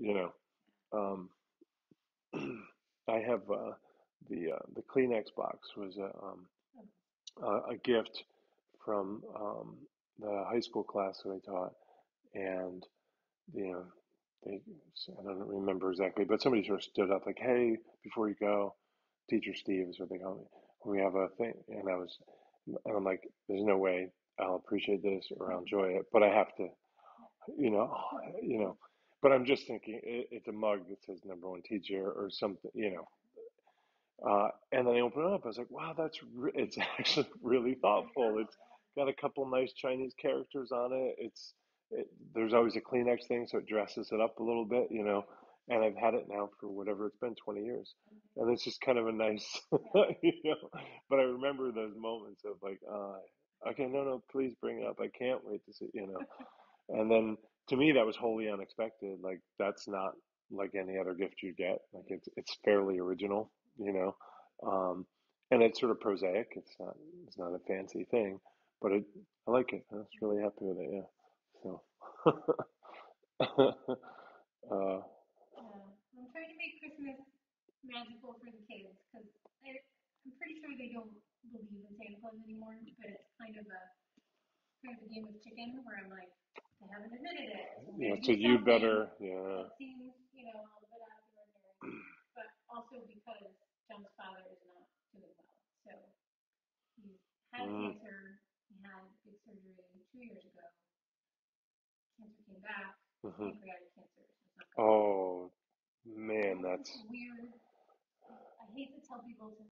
you know. I have the Kleenex box was a gift from the high school class that I taught, and you know, I don't remember exactly, but somebody sort of stood up like, "Hey, before you go, Teacher Steve is what they call me. We have a thing," and I'm like, "There's no way I'll appreciate this or I'll enjoy it, but I have to, you know." But I'm just thinking, it's a mug that says "number 1 teacher" or something, you know. And then I open it up. I was like, wow, it's actually really thoughtful. It's got a couple nice Chinese characters on it. There's always a Kleenex thing, so it dresses it up a little bit, you know. And I've had it now for whatever it's been, 20 years. And it's just kind of a nice, you know. But I remember those moments of like, okay, no, please bring it up. I can't wait to see, you know. And then to me, that was wholly unexpected. Like, that's not like any other gift you get. Like, it's fairly original, you know. And it's sort of prosaic. It's not a fancy thing, but I like it. I was really happy with it, yeah. So I'm trying to make Christmas magical for the kids, because I'm pretty sure they don't believe in Santa Claus anymore, but it's kind of a game of chicken where I'm like, I haven't admitted it. Yeah, so you better, yeah. It seems, you know, a little bit out of the ordinary, but also because John's father is not doing well. So he had cancer, he had big surgery 2 years ago. Cancer came back, pancreatic cancer. Oh, man, that's weird. I hate to tell people to